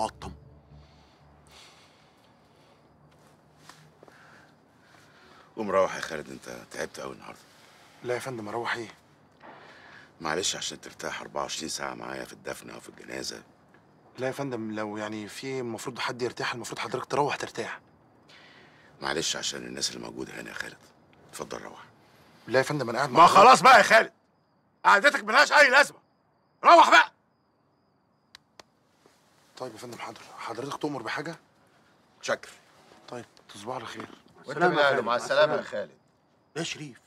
معطم. قوم روح يا خالد، انت تعبت قوي النهارده. لا يا فندم، اروح ايه؟ معلش عشان ترتاح 24 ساعه معايا في الدفنه وفي الجنازه. لا يا فندم، لو يعني في المفروض حد يرتاح، المفروض حضرتك تروح ترتاح. معلش عشان الناس اللي موجوده هنا يا خالد، اتفضل روح. لا يا فندم انا قاعد. ما خلاص بقى يا خالد، قعدتك ملهاش اي لازمه، روح بقى. طيب يا فندم، حاضر. حضرتك تؤمر بحاجه؟ شكر. طيب تصبح على خير. وانت بالهنا، مع السلامه يا خالد. يا شريف،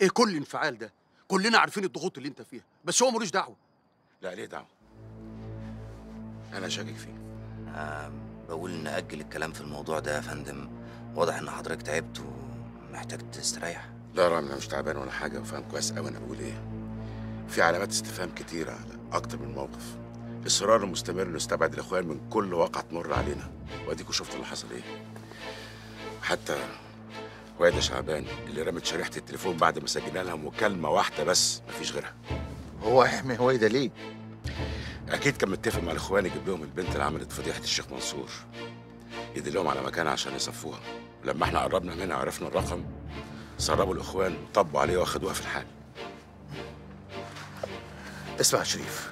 ايه كل انفعال ده؟ كلنا عارفين الضغوط اللي انت فيها، بس هو ملوش دعوه. لا ليه دعوه؟ انا شاكك فيه. بقول نأجل الكلام في الموضوع ده يا فندم. واضح ان حضرتك تعبت ومحتاج تستريح. لا يا رامي، انا مش تعبان ولا حاجه، وفاهم كويس قوي انا بقول ايه. في علامات استفهام كتيره على اكتر من موقف. اصرار مستمر انه يستبعد الاخوان من كل واقعه تمر علينا، واديكوا شفتوا اللي حصل ايه. حتى وائل شعبان اللي رمت شريحه التليفون بعد ما سجلنا لها مكالمه واحده بس مفيش غيرها. هو يحمي وائل ده ليه؟ اكيد كان متفق مع الاخوان يجيب لهم البنت اللي عملت فضيحه الشيخ منصور، يدلهم على مكانها عشان يصفوها. لما احنا قربنا منها عرفنا الرقم، سربوا الاخوان طبوا عليها واخدوها في الحال. اسمع يا شريف،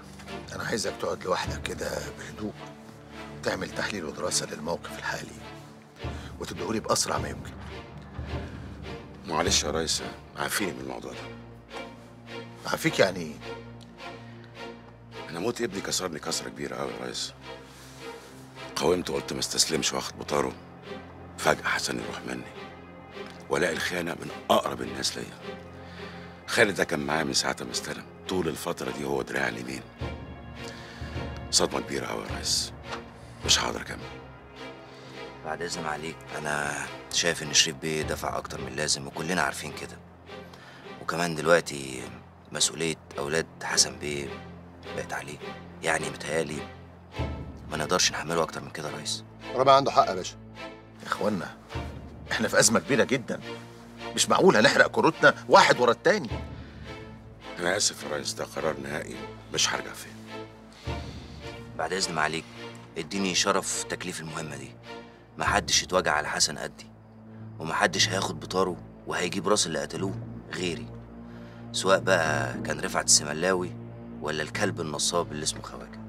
انا عايزك تقعد لوحدك كده بهدوء، تعمل تحليل ودراسه للموقف الحالي وتديهولي باسرع ما يمكن. معلش يا ريس، عافيني من الموضوع ده. عافيك يعني ايه؟ انا موت ابني كسرني كسره كبيره قوي يا ريس. قاومت وقلت ما استسلمش واخد بطاره، فجاه حسن يروح مني والاقي الخيانه من اقرب الناس ليا. خالد ده كان معايا من ساعه ما استلم، طول الفتره دي هو دراعي اليمين. صدمه كبيره قوي يا ريس، مش هقدر اكمل. بعد إذن عليك، أنا شايف إن شريف بيه دفع أكتر من اللازم وكلنا عارفين كده. وكمان دلوقتي مسؤولية أولاد حسن بيه بقت عليه، يعني متهيألي ما نقدرش نحمله أكتر من كده يا ريس. ربع عنده حق يا باشا. يا إخوانا، إحنا في أزمة كبيرة جدا، مش معقول هنحرق كروتنا واحد ورا التاني. أنا آسف يا ريس، ده قرار نهائي مش هرجع فيه. بعد إذن عليك، إديني شرف تكليف المهمة دي. محدش يتوجع على حسن قدي، ومحدش هياخد بطاره وهيجيب راس اللي قتلوه غيري، سواء بقى كان رفعت السملاوي ولا الكلب النصاب اللي اسمه خواجه.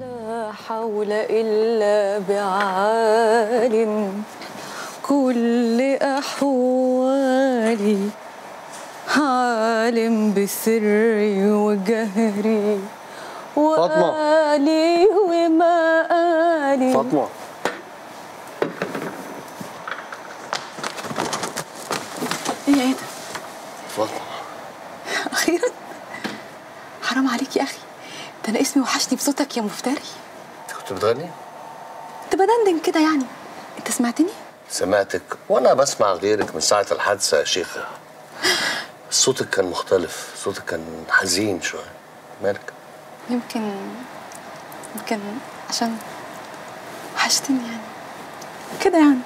لا حول إلا بعال كل أحوالي، عالم بسري وجهري وآلي ومآلي. فاطمة، ايه ده؟ فاطمة أخيرا، حرام عليك يا أخي، ده أنا اسمي وحشني بصوتك يا مفتري. أنت كنت بتغني؟ كنت بدندن كده يعني، أنت سمعتني؟ سمعتك، وأنا بسمع غيرك من ساعة الحادثة يا شيخة. صوتك كان مختلف، صوتك كان حزين شوية، مالك؟ يمكن عشان وحشتني يعني كده يعني.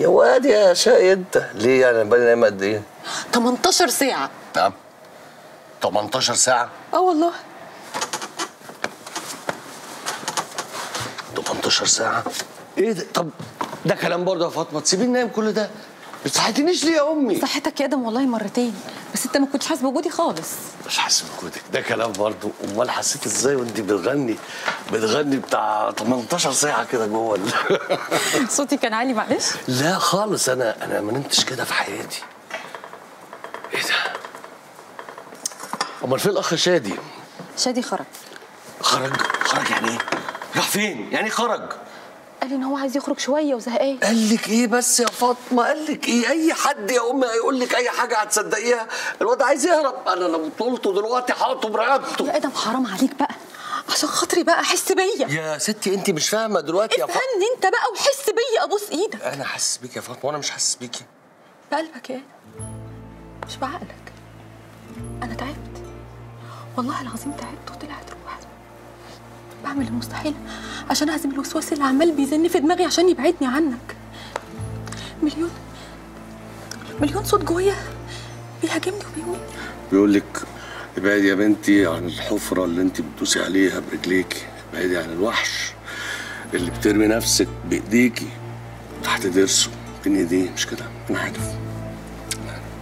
يا واد يا شقي انت، ليه يعني بقالي نايمة قد ايه؟ 18 ساعة. نعم؟ 18 ساعة؟ اه والله 18 ساعة؟ ايه ده؟ طب ده كلام برضه يا فاطمة، تسيبيني نايم كل ده؟ ما تصحيتنيش ليه يا أمي؟ صحتك يا آدم والله مرتين، بس أنت ما كنتش حاسس بوجودي خالص. مش حاسس بوجودك، ده كلام برضه. أمال حسيت إزاي وأنت بتغني بتاع 18 ساعة كده جوه صوتي كان عالي معلش؟ لا خالص، أنا ما نمتش كده في حياتي. إيه ده؟ أمال فين الأخ شادي؟ شادي خرج. خرج يعني إيه؟ راح فين؟ يعني إيه خرج؟ قال لي ان هو عايز يخرج شويه وزهقان. قال لك ايه بس يا فاطمه؟ قال لك ايه؟ اي حد يا امي هيقول لك اي حاجه هتصدقيها. الواد عايز يهرب، انا لو طولته دلوقتي حاطه برقبته. يا ادم حرام عليك بقى، عشان خاطري بقى حس بيا يا ستي. انت مش فاهمه دلوقتي يا فاطمه. استنى انت بقى وحس بيا، ابوس ايدك. انا حاسس بيك يا فاطمه وانا مش حاسس بيكي. بقلبك ايه؟ مش بعقلك. انا تعبت والله العظيم، تعبت وطلعت روحي. بعمل المستحيل عشان اهزم الوسواس اللي عمال بيزن في دماغي عشان يبعدني عنك. مليون صوت جوايا بيهاجمني وبيقول لك ابعدي يا بنتي عن الحفره اللي انت بتدوسي عليها برجليكي، ابعدي عن الوحش، اللي بترمي نفسك بايديكي تحت ضرسه بين ايديه، مش كده؟ انا عارف،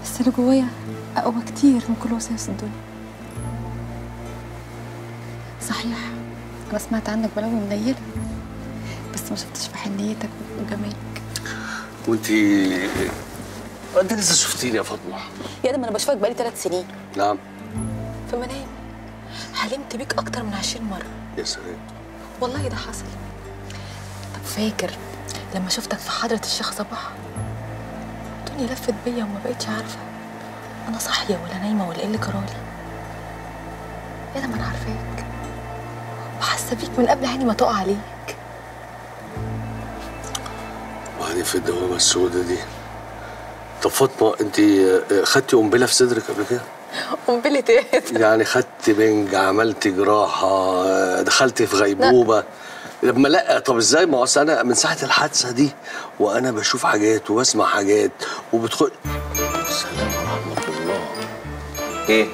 بس اللي جوايا اقوى كتير من كل وساوس الدنيا. صحيح انا سمعت عنك بلاوي منيله، بس ما شفتش في حنيتك وجمالك. وانت لسه شفتيني يا فاطمه؟ يا ده ما انا بشوفك بقالي 3 سنين. نعم، في منام حلمت بيك اكتر من 20 مرة. يا سلام، والله ده حصل. طب فاكر لما شفتك في حضرة الشيخ صباح؟ الدنيا لفت بيا وما بقتش عارفه انا صاحيه ولا نايمه ولا ايه اللي جرالي. يا ده ما انا عارفاك وحاسه بيك من قبل عيني ما تقع عليك. وبعدين في الدوامه السوداء دي. طب فاطمه انت خدتي قنبله في صدرك قبل كده؟ قنبله ايه؟ يعني خدتي بنج، عملتي جراحه، دخلتي في غيبوبه؟ لما لا. طب ازاي؟ ما اصل انا من ساعه الحادثه دي وانا بشوف حاجات وبسمع حاجات وبدخل. السلام ورحمه الله. ايه؟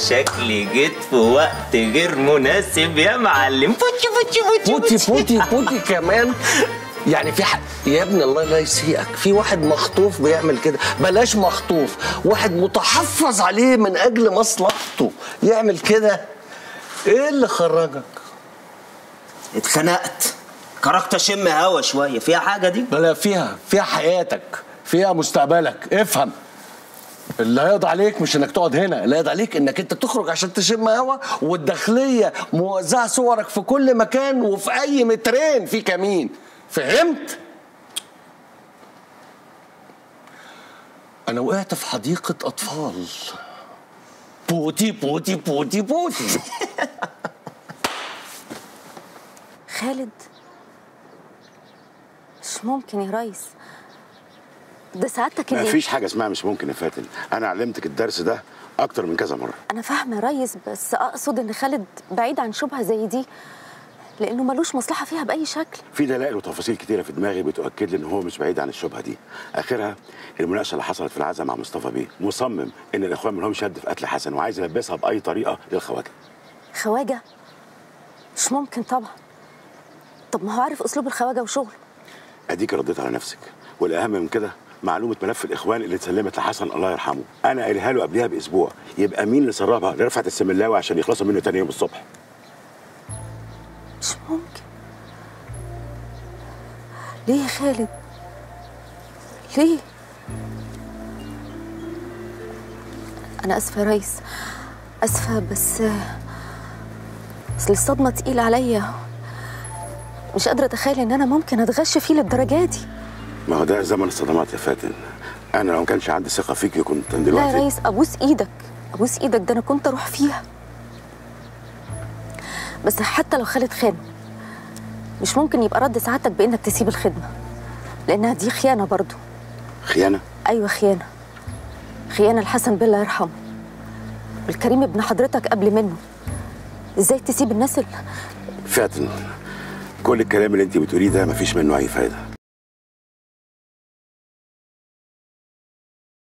شكلي جيت في وقت غير مناسب يا معلم. فوتي فوتي فوتي فوتي فوتي فوتي كمان. يعني في حق يا ابني، الله لا يسيئك، في واحد مخطوف بيعمل كده. بلاش مخطوف، واحد متحفظ عليه من اجل مصلحته يعمل كده. ايه اللي خرجك؟ اتخنقت، كرهت اشم هوا شويه. فيها حاجه دي؟ لا، فيها حياتك، فيها مستقبلك. افهم، اللي هيقضي عليك مش انك تقعد هنا، اللي هيقضي عليك انك انت تخرج عشان تشم هوا، والداخليه موزعه صورك في كل مكان، وفي اي مترين في كمين. فهمت؟ أنا وقعت في حديقة أطفال. بوتي بوتي بوتي بوتي. خالد، مش ممكن يا ريس، ده سعادتك اللي مفيش حاجة اسمها مش ممكن يا فاتن، أنا علمتك الدرس ده أكتر من كذا مرة. أنا فاهمة يا ريس، بس أقصد إن خالد بعيد عن شبهة زي دي لأنه ملوش مصلحة فيها بأي شكل. في دلائل وتفاصيل كتيرة في دماغي بتؤكد لي إن هو مش بعيد عن الشبهة دي، آخرها المناقشة اللي حصلت في العزا مع مصطفى بيه، مصمم إن الإخوان ملهمش هد في قتل حسن وعايز يلبسها بأي طريقة للخواجة. خواجة؟ مش ممكن طبعًا. طب ما هو عارف أسلوب الخواجة وشغله. أديك رديت على نفسك، والأهم من كده معلومة ملف الإخوان اللي اتسلمت لحسن الله يرحمه، أنا قايلها له قبلها بأسبوع، يبقى مين اللي سربها لرفعت السملاوي عشان يخلصوا منه تاني يوم الصبح؟ مش ممكن. ليه يا خالد؟ ليه؟ أنا آسفة يا ريس، آسفة، بس أصل الصدمة تقيلة عليا، مش قادرة أتخيل إن أنا ممكن أتغش فيه للدرجة دي. ما هو ده زمن الصدمات يا فاتن، أنا لو ما كانش عندي ثقة فيكي كنت دلوقتي. لا يا ريس، أبوس إيدك، أبوس إيدك، ده أنا كنت أروح فيها. بس حتى لو خالد خان، مش ممكن يبقى رد سعادتك بانك تسيب الخدمه، لانها دي خيانه برضو. خيانه؟ ايوه خيانه، خيانه لحسن بالله يرحمه، والكريم ابن حضرتك قبل منه. ازاي تسيب الناس فاتن، كل الكلام اللي انت بتقوليه ده مفيش منه اي فايده،